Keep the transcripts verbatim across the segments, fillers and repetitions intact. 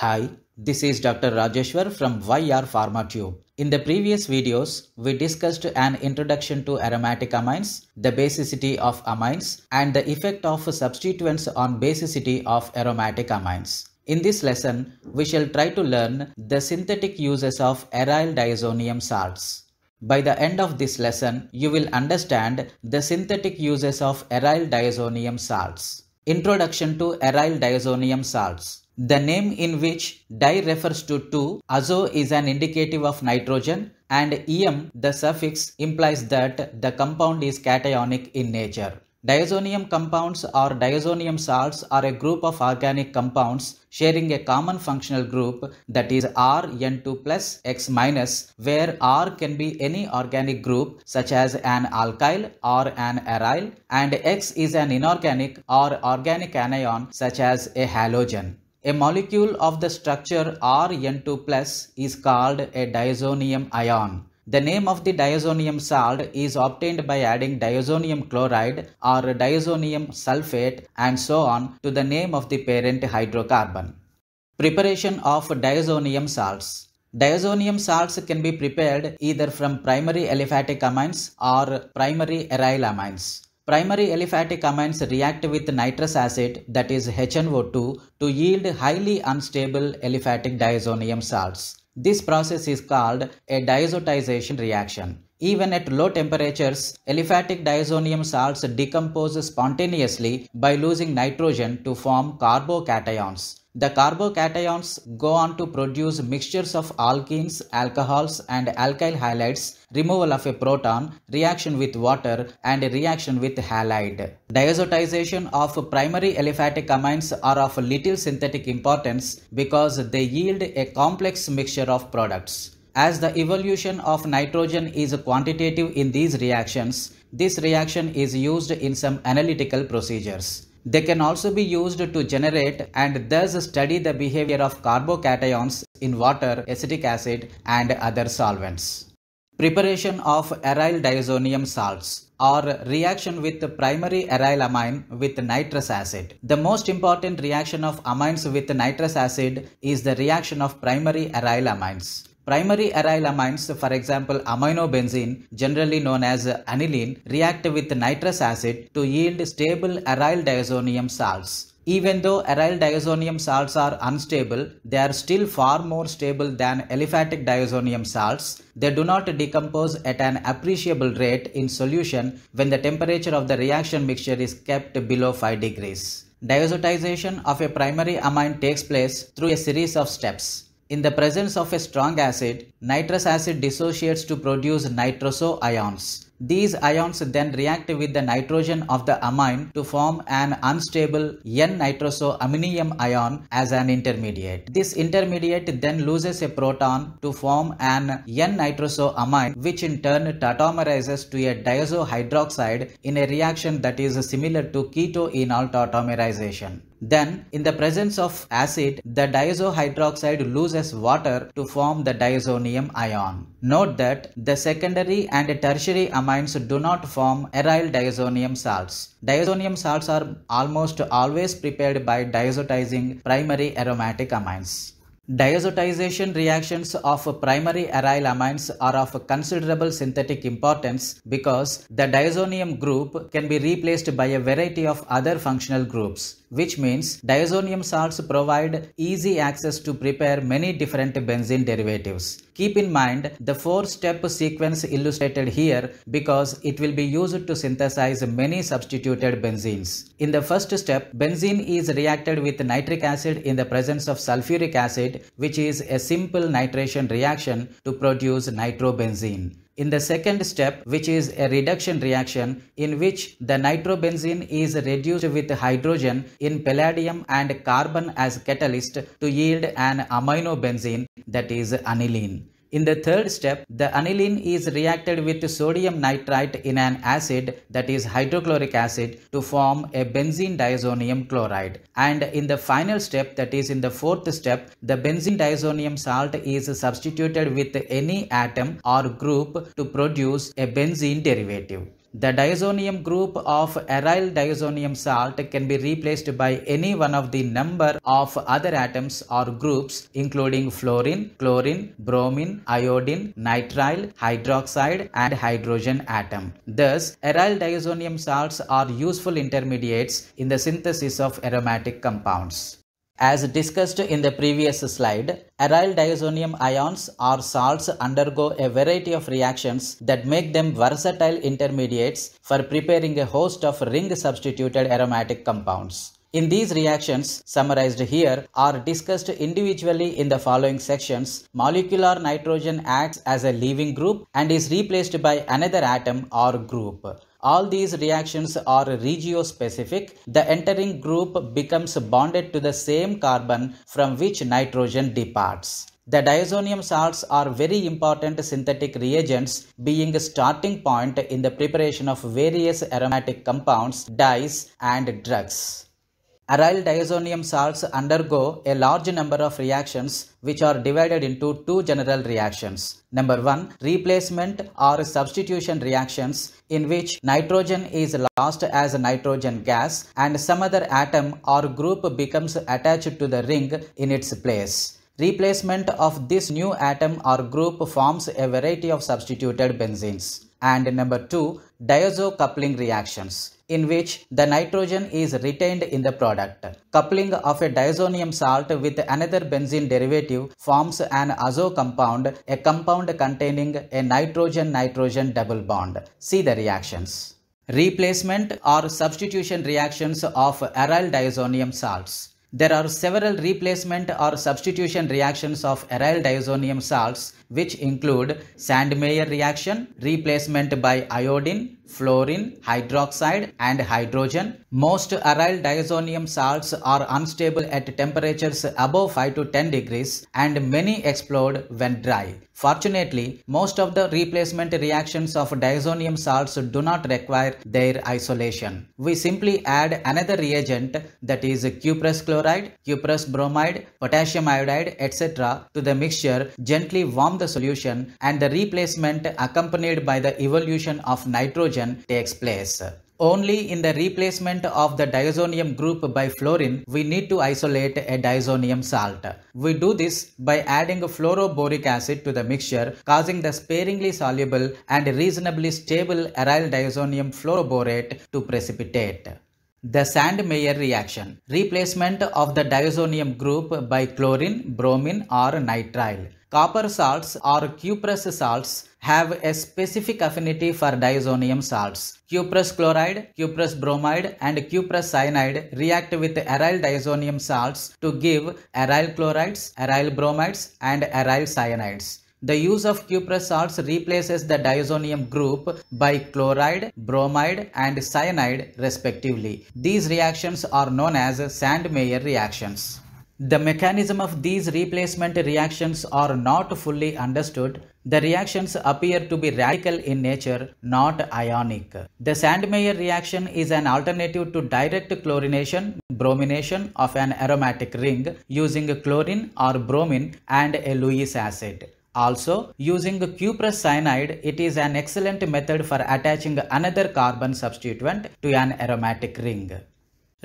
Hi, this is Doctor Rajeshwar from Y R Pharma Tube. In the previous videos, we discussed an introduction to aromatic amines, the basicity of amines, and the effect of substituents on basicity of aromatic amines. In this lesson, we shall try to learn the synthetic uses of aryl diazonium salts. By the end of this lesson, you will understand the synthetic uses of aryl diazonium salts. Introduction to aryl diazonium salts. The name in which di refers to two, azo is an indicative of nitrogen, and em, the suffix, implies that the compound is cationic in nature. Diazonium compounds or diazonium salts are a group of organic compounds sharing a common functional group, that is R N two plus X minus, where R can be any organic group such as an alkyl or an aryl, and X is an inorganic or organic anion such as a halogen. A molecule of the structure R N two plus is called a diazonium ion. The name of the diazonium salt is obtained by adding diazonium chloride or diazonium sulfate and so on to the name of the parent hydrocarbon. Preparation of diazonium salts. Diazonium salts can be prepared either from primary aliphatic amines or primary aryl amines. Primary aliphatic amines react with nitrous acid, that is H N O two, to yield highly unstable aliphatic diazonium salts. This process is called a diazotization reaction. Even at low temperatures, aliphatic diazonium salts decompose spontaneously by losing nitrogen to form carbocations. The carbocations go on to produce mixtures of alkenes, alcohols, and alkyl halides, removal of a proton, reaction with water, and a reaction with halide. Diazotization of primary aliphatic amines are of little synthetic importance because they yield a complex mixture of products. As the evolution of nitrogen is quantitative in these reactions, this reaction is used in some analytical procedures. They can also be used to generate and thus study the behavior of carbocations in water, acetic acid, and other solvents. Preparation of aryl diazonium salts, or reaction with primary aryl amine with nitrous acid. The most important reaction of amines with nitrous acid is the reaction of primary aryl amines. Primary aryl amines, for example aminobenzene, generally known as aniline, react with nitrous acid to yield stable aryl diazonium salts. Even though aryl diazonium salts are unstable, they are still far more stable than aliphatic diazonium salts. They do not decompose at an appreciable rate in solution when the temperature of the reaction mixture is kept below five degrees. Diazotization of a primary amine takes place through a series of steps. In the presence of a strong acid, nitrous acid dissociates to produce nitroso ions. These ions then react with the nitrogen of the amine to form an unstable N nitrosoaminium ion as an intermediate. This intermediate then loses a proton to form an N nitrosoamine, which in turn tautomerizes to a diazohydroxide in a reaction that is similar to ketoenol tautomerization. Then, in the presence of acid, the diazohydroxide loses water to form the diazonium ion. Note that the secondary and tertiary amines do not form aryl diazonium salts. Diazonium salts are almost always prepared by diazotizing primary aromatic amines. Diazotization reactions of primary aryl amines are of considerable synthetic importance because the diazonium group can be replaced by a variety of other functional groups, which means diazonium salts provide easy access to prepare many different benzene derivatives. Keep in mind the four-step sequence illustrated here because it will be used to synthesize many substituted benzenes. In the first step, benzene is reacted with nitric acid in the presence of sulfuric acid, which is a simple nitration reaction, to produce nitrobenzene. In the second step, which is a reduction reaction, in which the nitrobenzene is reduced with hydrogen in palladium and carbon as catalyst to yield an aminobenzene, that is aniline. In the third step, the aniline is reacted with sodium nitrite in an acid, that is hydrochloric acid, to form a benzene diazonium chloride. And in the final step, that is in the fourth step, the benzene diazonium salt is substituted with any atom or group to produce a benzene derivative. The diazonium group of aryl diazonium salt can be replaced by any one of the number of other atoms or groups including fluorine, chlorine, bromine, iodine, nitrile, hydroxide and hydrogen atom. Thus, aryl diazonium salts are useful intermediates in the synthesis of aromatic compounds. As discussed in the previous slide, aryl diazonium ions or salts undergo a variety of reactions that make them versatile intermediates for preparing a host of ring-substituted aromatic compounds. In these reactions, summarized here, are discussed individually in the following sections. Molecular nitrogen acts as a leaving group and is replaced by another atom or group. All these reactions are regiospecific. The entering group becomes bonded to the same carbon from which nitrogen departs. The diazonium salts are very important synthetic reagents, being a starting point in the preparation of various aromatic compounds, dyes, and drugs. Aryl diazonium salts undergo a large number of reactions which are divided into two general reactions. Number one, replacement or substitution reactions in which nitrogen is lost as nitrogen gas and some other atom or group becomes attached to the ring in its place. Replacement of this new atom or group forms a variety of substituted benzenes. And number two, diazo coupling reactions, in which the nitrogen is retained in the product. Coupling of a diazonium salt with another benzene derivative forms an azo compound, a compound containing a nitrogen-nitrogen double bond. See the reactions. Replacement or substitution reactions of aryl diazonium salts. There are several replacement or substitution reactions of aryl diazonium salts which include Sandmeyer reaction, replacement by iodine, fluorine, hydroxide and hydrogen. Most aryl diazonium salts are unstable at temperatures above five to ten degrees and many explode when dry. Fortunately, most of the replacement reactions of diazonium salts do not require their isolation. We simply add another reagent, that is cuprous chloride, cuprous bromide, potassium iodide, et cetera to the mixture, gently warm the solution, and the replacement accompanied by the evolution of nitrogen takes place. Only in the replacement of the diazonium group by fluorine, we need to isolate a diazonium salt. We do this by adding fluoroboric acid to the mixture, causing the sparingly soluble and reasonably stable aryl diazonium fluoroborate to precipitate. The Sandmeyer reaction, replacement of the diazonium group by chlorine, bromine or nitrile. Copper salts or cuprous salts have a specific affinity for diazonium salts. Cuprous chloride, cuprous bromide and cuprous cyanide react with aryl diazonium salts to give aryl chlorides, aryl bromides and aryl cyanides. The use of cuprous salts replaces the diazonium group by chloride, bromide and cyanide respectively. These reactions are known as Sandmeyer reactions. The mechanism of these replacement reactions are not fully understood. The reactions appear to be radical in nature, not ionic. The Sandmeyer reaction is an alternative to direct chlorination, bromination of an aromatic ring using chlorine or bromine and a Lewis acid. Also, using cuprous cyanide, it is an excellent method for attaching another carbon substituent to an aromatic ring.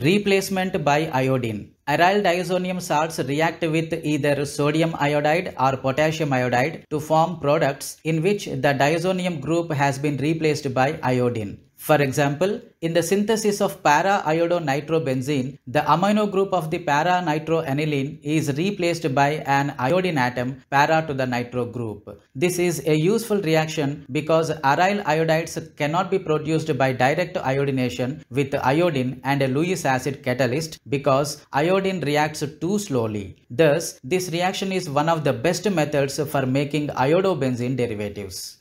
Replacement by iodine. Aryl diazonium salts react with either sodium iodide or potassium iodide to form products in which the diazonium group has been replaced by iodine. For example, in the synthesis of para-iodonitrobenzene, the amino group of the para-nitroaniline is replaced by an iodine atom para to the nitro group. This is a useful reaction because aryl iodides cannot be produced by direct iodination with iodine and a Lewis acid catalyst because iodine reacts too slowly. Thus, this reaction is one of the best methods for making iodobenzene derivatives.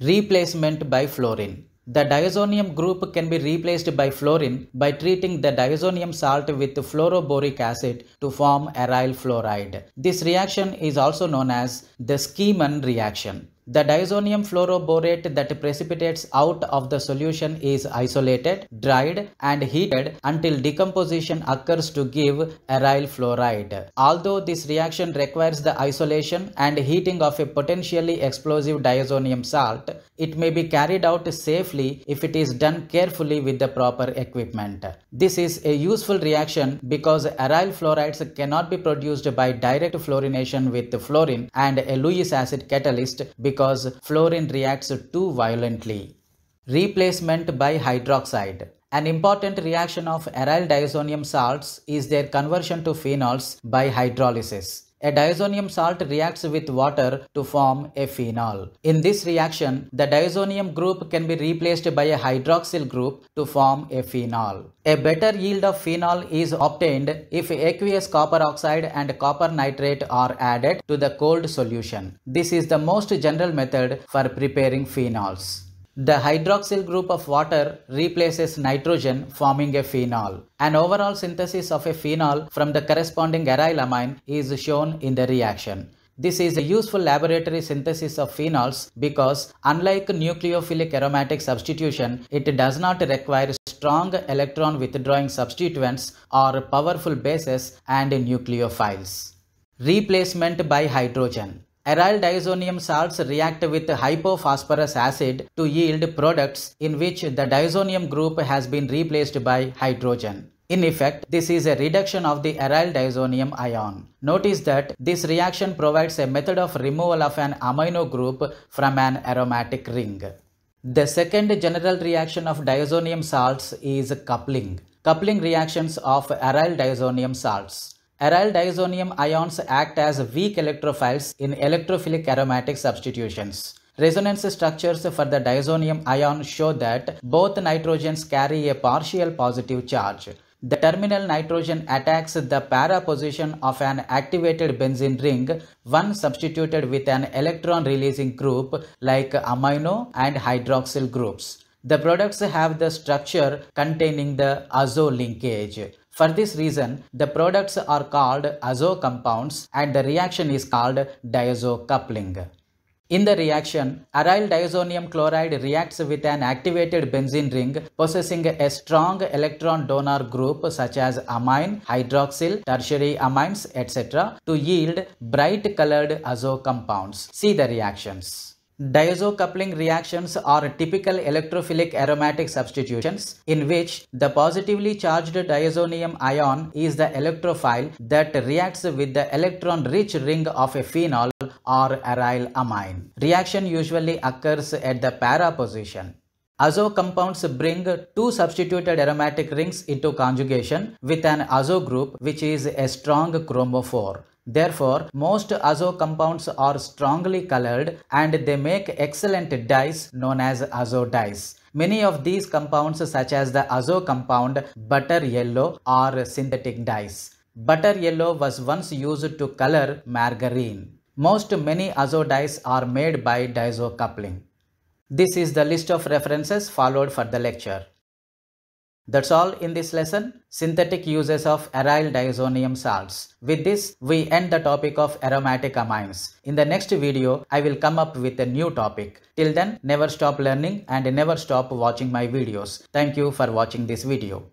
Replacement by fluorine. The diazonium group can be replaced by fluorine by treating the diazonium salt with fluoroboric acid to form aryl fluoride. This reaction is also known as the Schiemann reaction. The diazonium fluoroborate that precipitates out of the solution is isolated, dried, and heated until decomposition occurs to give aryl fluoride. Although this reaction requires the isolation and heating of a potentially explosive diazonium salt, it may be carried out safely if it is done carefully with the proper equipment. This is a useful reaction because aryl fluorides cannot be produced by direct fluorination with fluorine and a Lewis acid catalyst, because fluorine reacts too violently. Replacement by hydroxide. An important reaction of aryl diazonium salts is their conversion to phenols by hydrolysis. A diazonium salt reacts with water to form a phenol. In this reaction, the diazonium group can be replaced by a hydroxyl group to form a phenol. A better yield of phenol is obtained if aqueous copper oxide and copper nitrate are added to the cold solution. This is the most general method for preparing phenols. The hydroxyl group of water replaces nitrogen, forming a phenol. An overall synthesis of a phenol from the corresponding aryl amine is shown in the reaction. This is a useful laboratory synthesis of phenols because, unlike nucleophilic aromatic substitution, it does not require strong electron withdrawing substituents or powerful bases and nucleophiles. Replacement by hydrogen. Aryl diazonium salts react with hypophosphorus acid to yield products in which the diazonium group has been replaced by hydrogen. In effect, this is a reduction of the aryl diazonium ion. Notice that this reaction provides a method of removal of an amino group from an aromatic ring. The second general reaction of diazonium salts is coupling. Coupling reactions of aryl diazonium salts. Aryl diazonium ions act as weak electrophiles in electrophilic aromatic substitutions. Resonance structures for the diazonium ion show that both nitrogens carry a partial positive charge. The terminal nitrogen attacks the para position of an activated benzene ring when substituted with an electron-releasing group like amino and hydroxyl groups. The products have the structure containing the azo linkage. For this reason, the products are called azo compounds and the reaction is called diazo coupling. In the reaction, aryl diazonium chloride reacts with an activated benzene ring possessing a strong electron donor group such as amine, hydroxyl, tertiary amines, et cetera to yield bright colored azo compounds. See the reactions. Diazo coupling reactions are typical electrophilic aromatic substitutions in which the positively charged diazonium ion is the electrophile that reacts with the electron-rich ring of a phenol or aryl amine. Reaction usually occurs at the para position. Azo compounds bring two substituted aromatic rings into conjugation with an azo group which is a strong chromophore. Therefore, most azo compounds are strongly colored and they make excellent dyes known as azo dyes. Many of these compounds, such as the azo compound butter yellow, are synthetic dyes. Butter yellow was once used to color margarine. Most many azo dyes are made by diazo coupling. This is the list of references followed for the lecture. That's all in this lesson, synthetic uses of aryl diazonium salts. With this, we end the topic of aromatic amines. In the next video, I will come up with a new topic. Till then, never stop learning and never stop watching my videos. Thank you for watching this video.